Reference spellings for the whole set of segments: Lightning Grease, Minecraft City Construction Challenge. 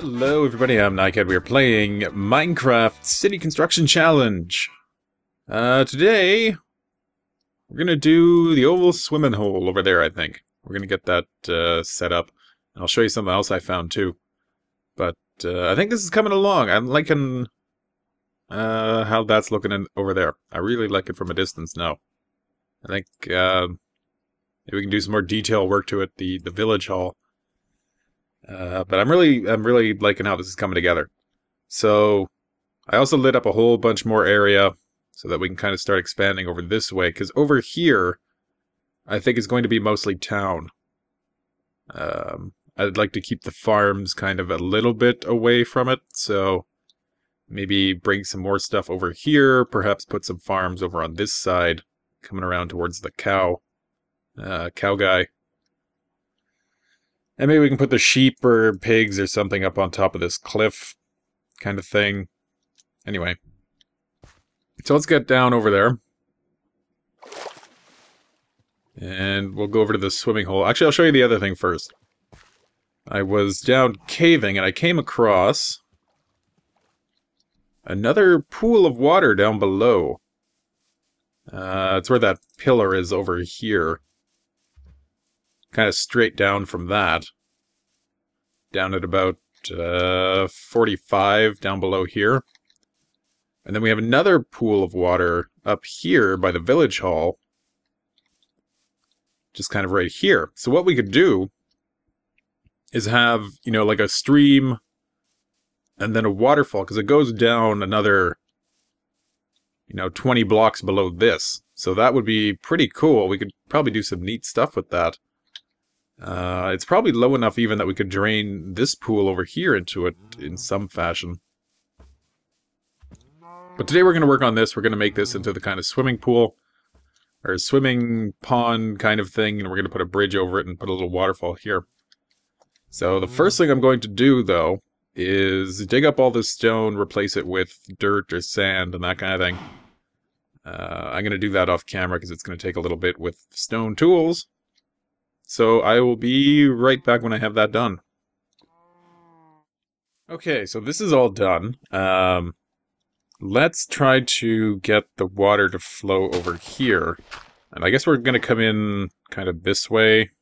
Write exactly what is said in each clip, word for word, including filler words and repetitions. Hello everybody, I'm Nyked. We are playing Minecraft City Construction Challenge. Uh, today, we're gonna do the oval swimming hole over there, I think. We're gonna get that uh, set up. And I'll show you something else I found too. But uh, I think this is coming along. I'm liking uh, how that's looking in over there. I really like it from a distance now. I think uh, maybe we can do some more detail work to it, the, the village hall. Uh, but I'm really, I'm really liking how this is coming together. So, I also lit up a whole bunch more area so that we can kind of start expanding over this way. Because over here, I think it's going to be mostly town. Um, I'd like to keep the farms kind of a little bit away from it. So, maybe bring some more stuff over here. Perhaps put some farms over on this side. Coming around towards the cow, uh, cow guy. And maybe we can put the sheep or pigs or something up on top of this cliff kind of thing. Anyway. So let's get down over there. And we'll go over to the swimming hole. Actually, I'll show you the other thing first. I was down caving and I came across another pool of water down below. Uh, it's where that pillar is over here. Kind of straight down from that. Down at about uh, forty-five down below here. And then we have another pool of water up here by the village hall. Just kind of right here. So what we could do is have, you know, like a stream and then a waterfall. Because it goes down another, you know, twenty blocks below this. So that would be pretty cool. We could probably do some neat stuff with that. Uh, it's probably low enough even that we could drain this pool over here into it in some fashion. But today we're going to work on this. We're going to make this into the kind of swimming pool, or swimming pond kind of thing, and we're going to put a bridge over it and put a little waterfall here. So the first thing I'm going to do, though, is dig up all this stone, replace it with dirt or sand and that kind of thing. Uh, I'm going to do that off camera because it's going to take a little bit with stone tools. So I will be right back when I have that done. Okay, so this is all done. Um, let's try to get the water to flow over here. And I guess we're going to come in kind of this way,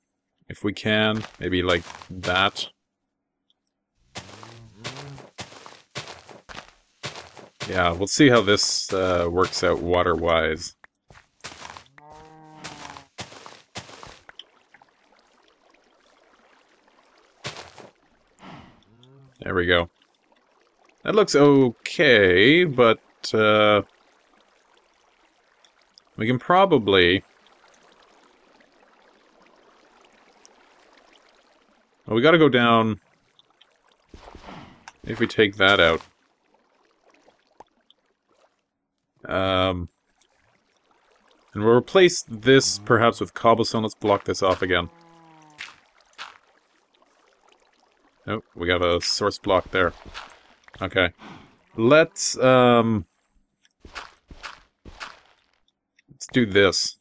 if we can. Maybe like that. Yeah, we'll see how this uh, works out water-wise. There we go. That looks okay, but uh, we can probably... Well, we gotta go down if we take that out. Um, and we'll replace this perhaps with cobblestone. Let's block this off again. Oh, we got a source block there. Okay. Let's, um... let's do this.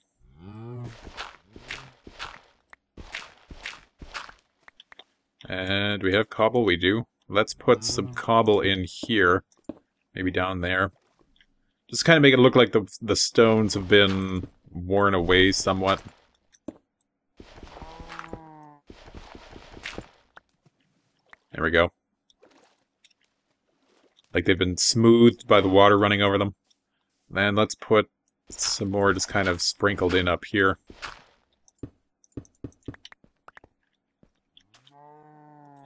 And we have cobble, we do. Let's put some cobble in here. Maybe down there. Just kind of make it look like the, the stones have been worn away somewhat. There we go. Like they've been smoothed by the water running over them. Then let's put some more just kind of sprinkled in up here.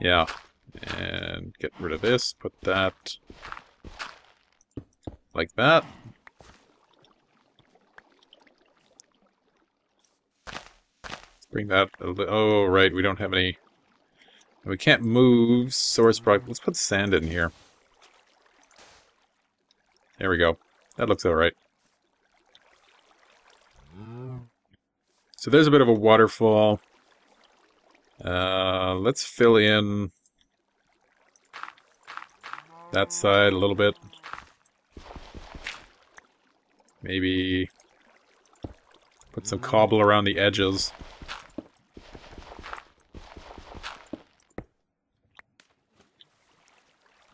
Yeah. And get rid of this. Put that like that. Let's bring that a little... Oh, right. We don't have any... We can't move source block. Let's put sand in here. There we go. That looks alright. So there's a bit of a waterfall. Uh, let's fill in that side a little bit. Maybe put some cobble around the edges.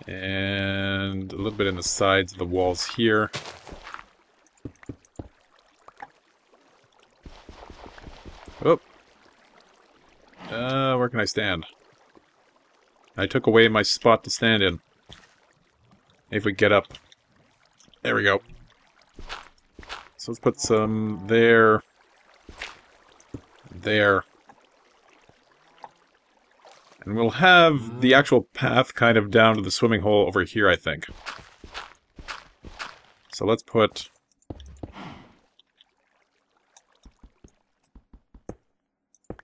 and a little bit in the sides of the walls here. Oh. Uh, where can I stand? I took away my spot to stand in. If we get up. There we go. So let's put some there. There. And we'll have the actual path kind of down to the swimming hole over here, I think. So let's put...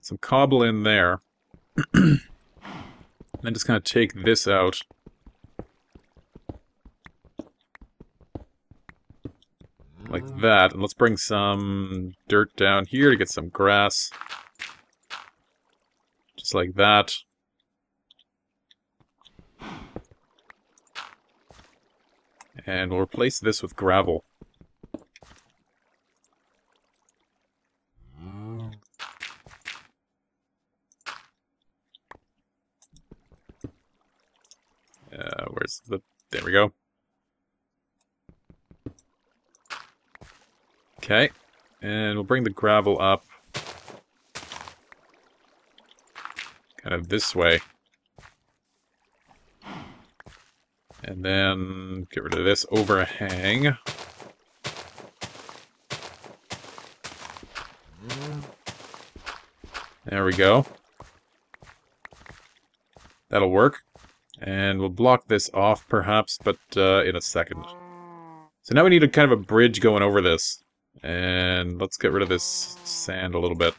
some cobble in there. And then just kind of take this out. Like that. And let's bring some dirt down here to get some grass. Just like that. And we'll replace this with gravel. Uh, where's the... there we go. Okay. And we'll bring the gravel up. Kind of this way. And then get rid of this overhang. There we go. That'll work. And we'll block this off, perhaps, but uh, in a second. So now we need a kind of a bridge going over this. And let's get rid of this sand a little bit.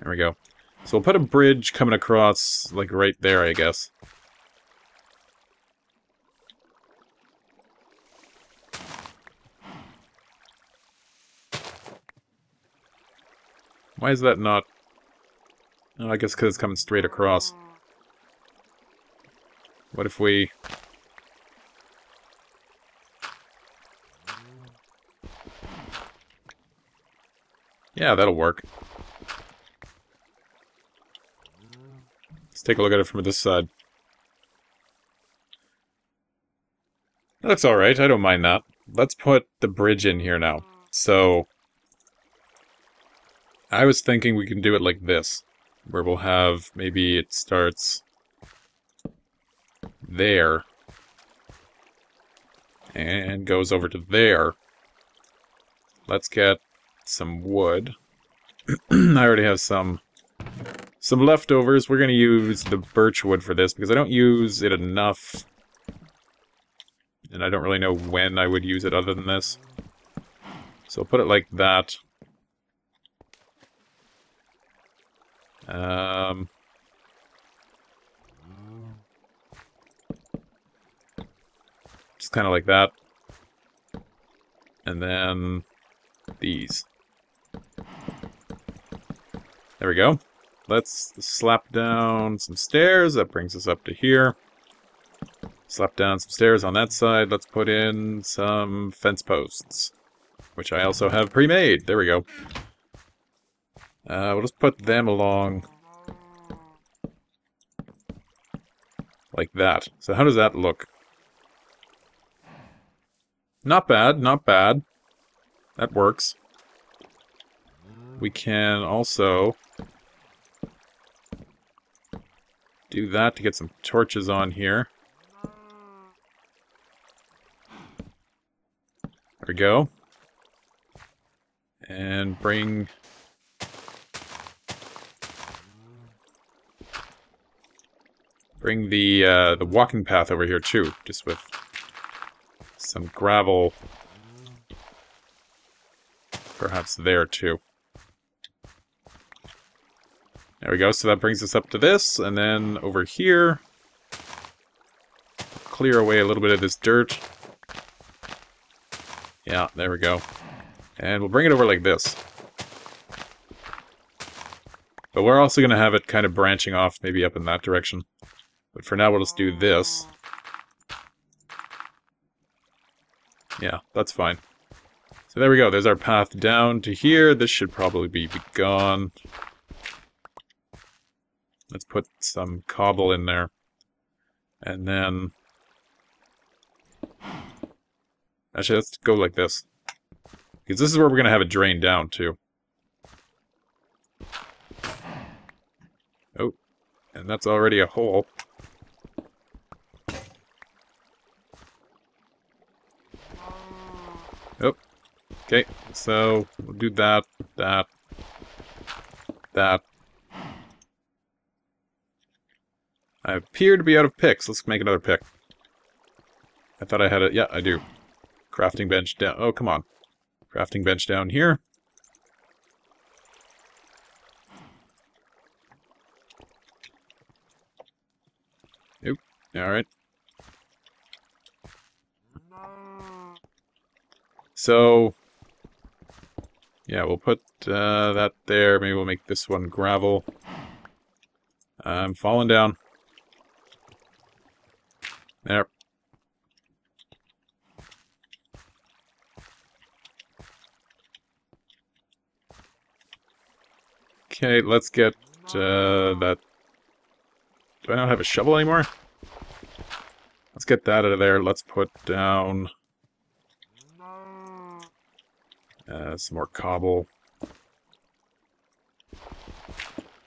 There we go. So we'll put a bridge coming across, like, right there, I guess. Why is that not... I guess because it's coming straight across. What if we... yeah, that'll work. Let's take a look at it from this side. That looks alright, I don't mind that. Let's put the bridge in here now. So... I was thinking we can do it like this. Where we'll have, maybe it starts there and goes over to there. Let's get some wood. I already have some some leftovers. We're gonna use the birch wood for this because I don't use it enough, and I don't really know when I would use it other than this. So I'll put it like that. Um, just kind of like that. And then these. There we go. Let's slap down some stairs. That brings us up to here. Slap down some stairs on that side. Let's put in some fence posts, which I also have pre-made. There we go. Uh, we'll just put them along like that. So how does that look? Not bad, not bad. That works. We can also do that to get some torches on here. There we go. And bring... Bring the uh, the walking path over here too, just with some gravel, perhaps there too. There we go. So that brings us up to this, and then over here, clear away a little bit of this dirt. Yeah, there we go. And we'll bring it over like this. But we're also going to have it kind of branching off, maybe up in that direction. But for now, we'll just do this. Yeah, that's fine. So there we go. There's our path down to here. This should probably be gone. Let's put some cobble in there. And then... actually, let's go like this. Because this is where we're going to have it drain down, too. Oh. And that's already a hole. Oh. Okay, so we'll do that, that, that. I appear to be out of picks. Let's make another pick. I thought I had it. Yeah, I do. Crafting bench down. Oh, come on. Crafting bench down here. Yep. Alright. So, yeah, we'll put uh, that there. Maybe we'll make this one gravel. I'm falling down. There. Okay, let's get uh, that... do I not have a shovel anymore? Let's get that out of there. Let's put down uh, some more cobble.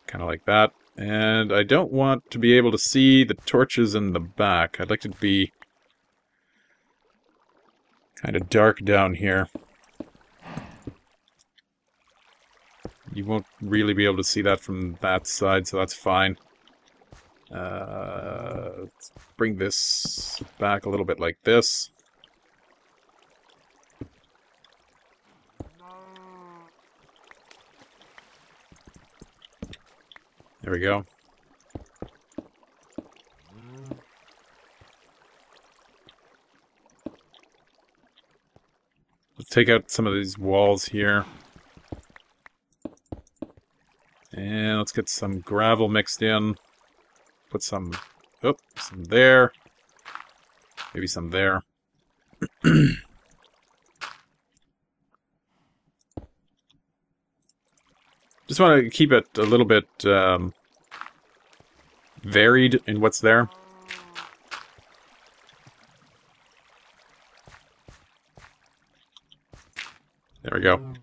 Kind of like that. And I don't want to be able to see the torches in the back. I'd like it to be kind of dark down here. You won't really be able to see that from that side, so that's fine. Uh, let's bring this back a little bit like this. There we go. Let's take out some of these walls here. And let's get some gravel mixed in. Put some, oh, some there. Maybe some there. Just want to keep it a little bit um, varied in what's there. There we go.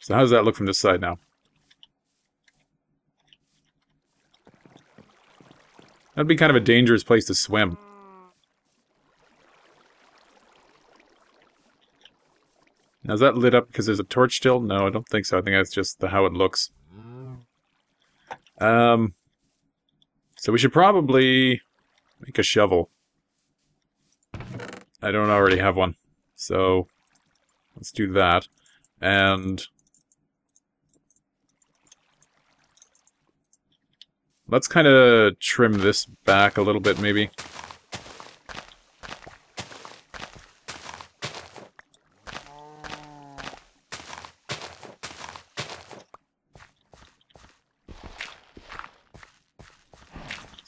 So how does that look from this side now? That'd be kind of a dangerous place to swim. Now is that lit up because there's a torch still? No, I don't think so. I think that's just the, how it looks. Um, so we should probably make a shovel. I don't already have one, so let's do that. And let's kind of trim this back a little bit, maybe.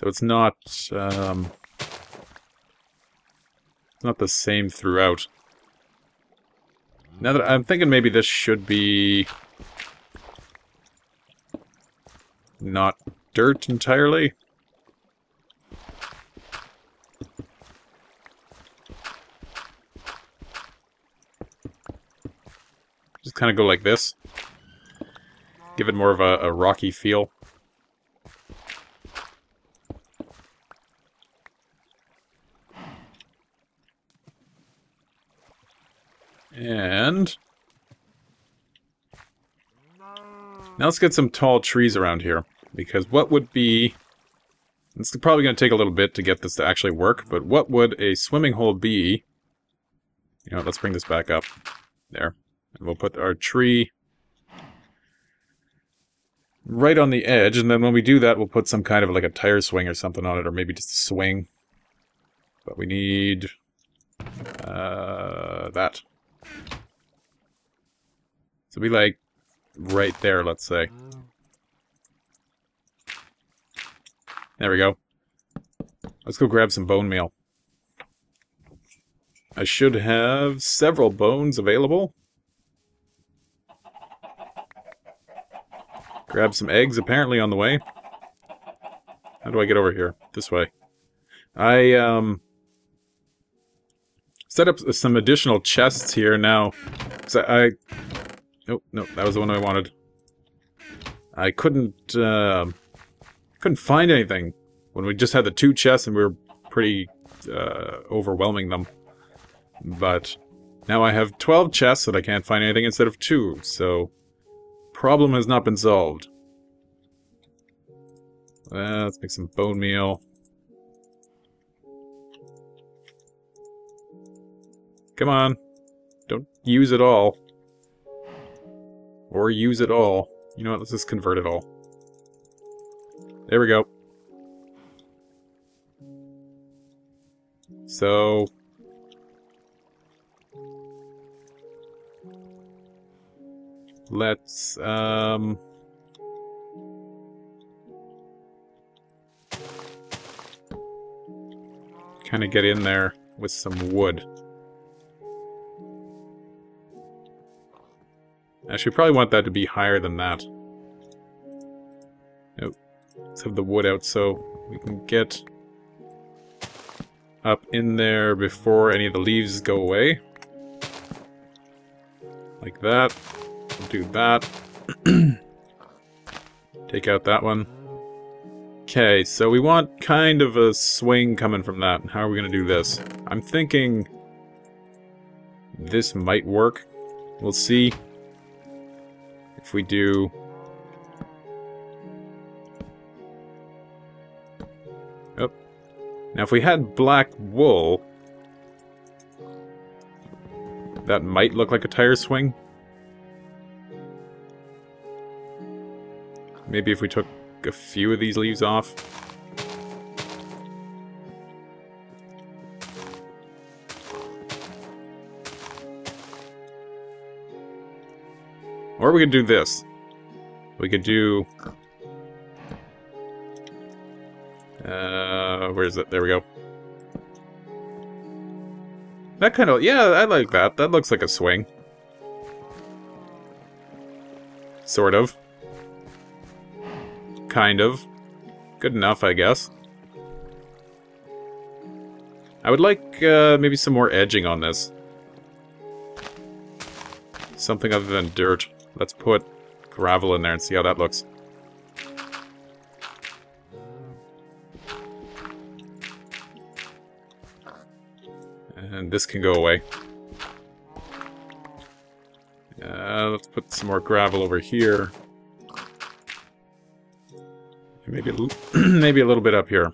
So it's not, um, it's not the same throughout. Now that I'm thinking maybe this should be not dirt entirely. Just kind of go like this. Give it more of a, a rocky feel. And now let's get some tall trees around here, because what would be... it's probably going to take a little bit to get this to actually work, but what would a swimming hole be? You know, let's bring this back up. There. And we'll put our tree right on the edge, and then when we do that, we'll put some kind of like a tire swing or something on it, or maybe just a swing. But we need... Uh, that. So be like right there, let's say. There we go. Let's go grab some bone meal. I should have several bones available. Grab some eggs apparently on the way. How do I get over here? This way. I, um... set up some additional chests here now. So I... Oh, no, that was the one I wanted. I couldn't, uh... couldn't find anything when we just had the two chests and we were pretty, uh, overwhelming them. But now I have twelve chests that I can't find anything instead of two, so... problem has not been solved. Uh, let's make some bone meal. Come on. Don't use it all. Or use it all. You know what, let's just convert it all. There we go. So... let's, um... kind of get in there with some wood. Actually, probably want that to be higher than that. Nope. Let's have the wood out so we can get up in there before any of the leaves go away. Like that. We'll do that. Take out that one. Okay, so we want kind of a swing coming from that. How are we going to do this? I'm thinking this might work. We'll see. If we do... oh. Now if we had black wool... that might look like a tire swing. Maybe if we took a few of these leaves off. Or we could do this. We could do... Uh, where is it? There we go. That kind of... yeah, I like that. That looks like a swing. Sort of. Kind of. Good enough, I guess. I would like uh, maybe some more edging on this. Something other than dirt. Let's put gravel in there and see how that looks. And this can go away. Uh, let's put some more gravel over here. And maybe, maybe a little bit up here.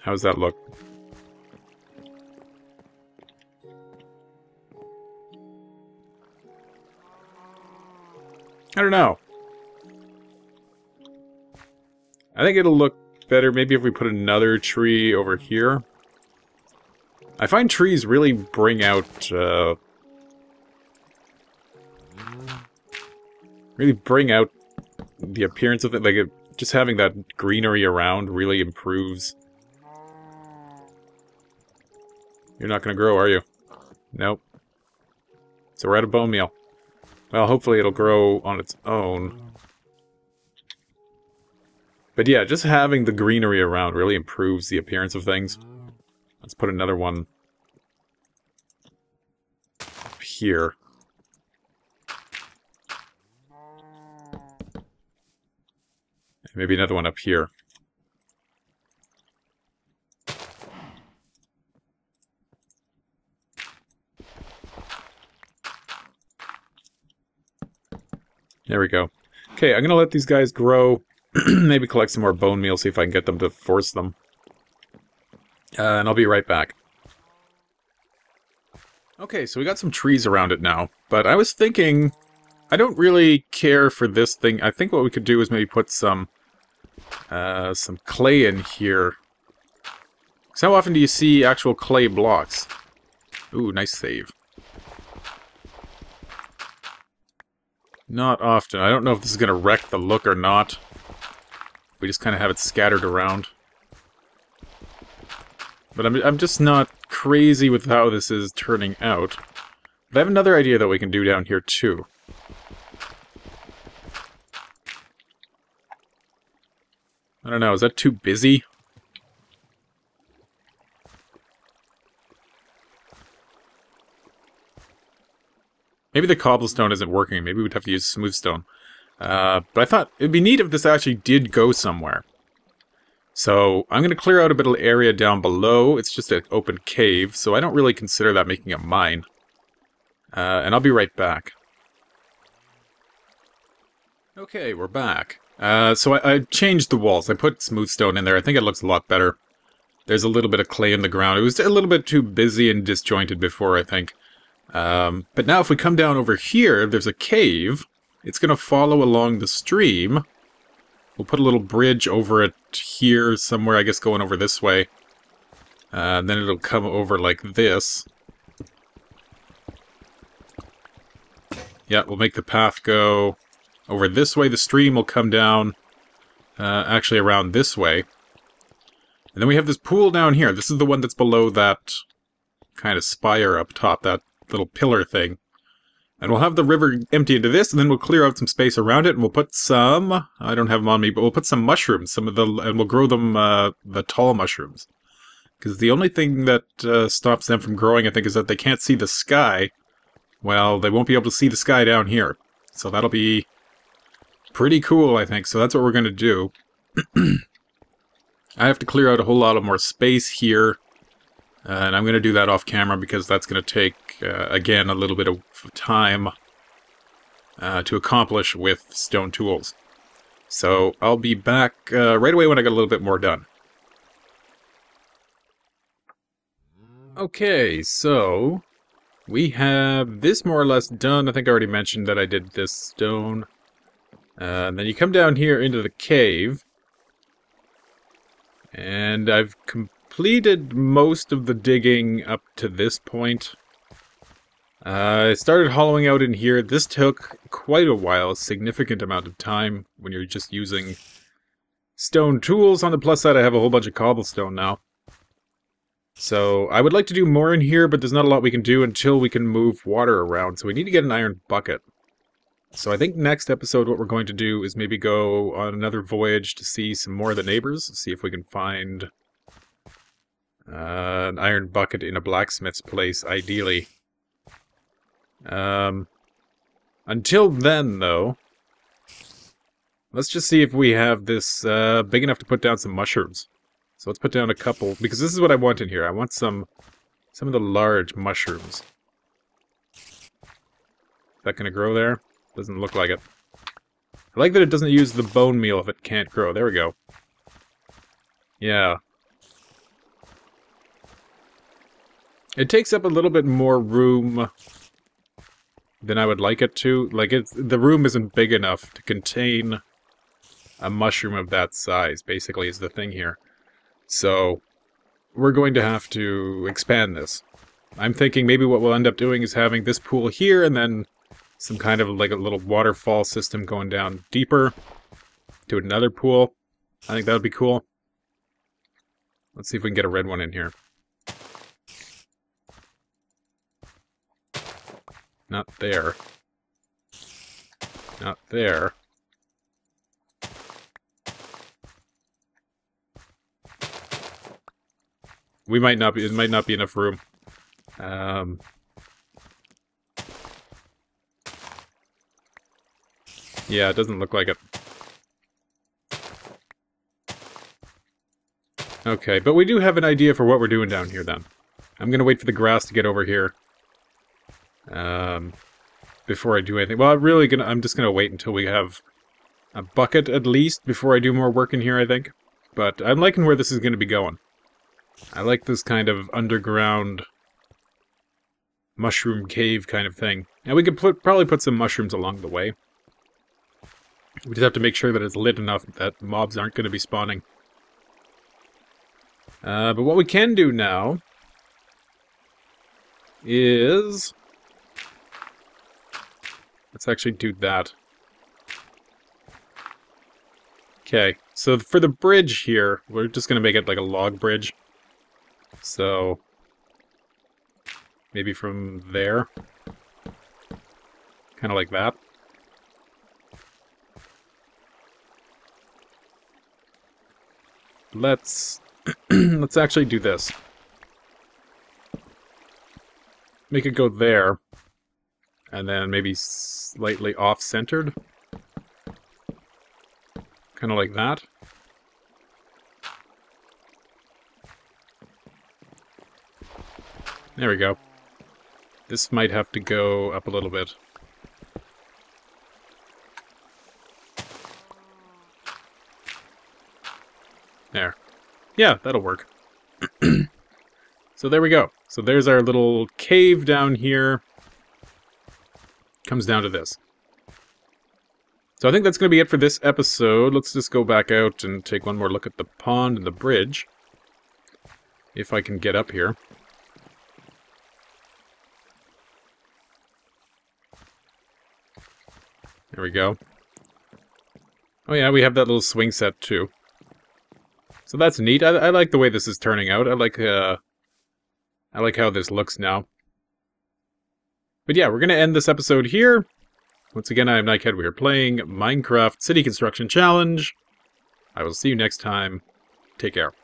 How's that look? I don't know. I think it'll look better maybe if we put another tree over here. I find trees really bring out, uh... really bring out the appearance of it. Like, it, just having that greenery around really improves. You're not gonna grow, are you? Nope. So we're out of bone meal. Well, hopefully it'll grow on its own. But yeah, just having the greenery around really improves the appearance of things. Let's put another one up here. And maybe another one up here. There we go. Okay, I'm going to let these guys grow. Maybe collect some more bone meal, see if I can get them to force them. Uh, and I'll be right back. Okay, so we got some trees around it now. But I was thinking... I don't really care for this thing. I think what we could do is maybe put some... Uh, some clay in here. Because how often do you see actual clay blocks? Ooh, nice save. Not often. I don't know if this is going to wreck the look or not. We just kind of have it scattered around. But I'm, I'm just not crazy with how this is turning out. But I have another idea that we can do down here too. I don't know, is that too busy? Maybe the cobblestone isn't working. Maybe we'd have to use smooth stone. Uh, but I thought it'd be neat if this actually did go somewhere. So I'm going to clear out a bit of area down below. It's just an open cave, so I don't really consider that making a mine. Uh, and I'll be right back. Okay, we're back. Uh, so I, I changed the walls. I put smooth stone in there. I think it looks a lot better. There's a little bit of clay in the ground. It was a little bit too busy and disjointed before, I think. Um, but now if we come down over here, there's a cave. It's going to follow along the stream. We'll put a little bridge over it here somewhere, I guess going over this way. Uh, and then it'll come over like this. Yeah, we'll make the path go over this way. The stream will come down uh, actually around this way. And then we have this pool down here. This is the one that's below that kind of spire up top, that little pillar thing. And we'll have the river empty into this, and then we'll clear out some space around it, and we'll put some... I don't have them on me, but we'll put some mushrooms, some of the... and we'll grow them, uh, the tall mushrooms. Because the only thing that uh, stops them from growing, I think, is that they can't see the sky. Well, they won't be able to see the sky down here. So that'll be pretty cool, I think. So that's what we're going to do. I have to clear out a whole lot of more space here. Uh, and I'm going to do that off camera because that's going to take, uh, again, a little bit of time uh, to accomplish with stone tools. So I'll be back uh, right away when I get a little bit more done. Okay, so we have this more or less done. I think I already mentioned that I did this stone. Uh, and then you come down here into the cave. And I've completed... Completed most of the digging up to this point. Uh, I started hollowing out in here. This took quite a while, a significant amount of time when you're just using stone tools. On the plus side, I have a whole bunch of cobblestone now. So I would like to do more in here, but there's not a lot we can do until we can move water around. So we need to get an iron bucket. So I think next episode what we're going to do is maybe go on another voyage to see some more of the neighbors, see if we can find... Uh, an iron bucket in a blacksmith's place, ideally. Um, until then, though, let's just see if we have this uh, big enough to put down some mushrooms. So let's put down a couple, because this is what I want in here. I want some some of the large mushrooms. Is that going to grow there? Doesn't look like it. I like that it doesn't use the bone meal if it can't grow. There we go. Yeah. It takes up a little bit more room than I would like it to. Like, it's, the room isn't big enough to contain a mushroom of that size, basically, is the thing here. So, we're going to have to expand this. I'm thinking maybe what we'll end up doing is having this pool here, and then some kind of, like, a little waterfall system going down deeper to another pool. I think that would be cool. Let's see if we can get a red one in here. Not there. Not there. We might not be, it might not be enough room. Um, yeah, it doesn't look like it. Okay, but we do have an idea for what we're doing down here then. I'm gonna wait for the grass to get over here. Um, before I do anything. Well, I'm really gonna, I'm just gonna wait until we have a bucket at least before I do more work in here, I think. But I'm liking where this is gonna be going. I like this kind of underground mushroom cave kind of thing. And we could put, probably put some mushrooms along the way. We just have to make sure that it's lit enough that mobs aren't gonna be spawning. Uh, but what we can do now is... Let's actually do that. Okay, so for the bridge here, we're just going to make it like a log bridge. So, maybe from there. kind of like that. Let's let's actually do this. Make it go there, and then maybe slightly off-centered, kind of like that. There we go. This might have to go up a little bit. There. Yeah, that'll work. So there we go. So there's our little cave down here. Comes down to this. So I think that's going to be it for this episode. Let's just go back out and take one more look at the pond and the bridge. If I can get up here. There we go. Oh yeah, we have that little swing set too. So that's neat. I, I like the way this is turning out. I like uh, I like how this looks now. But yeah, we're going to end this episode here. Once again, I am Nikehead. We are playing Minecraft City Construction Challenge. I will see you next time. Take care.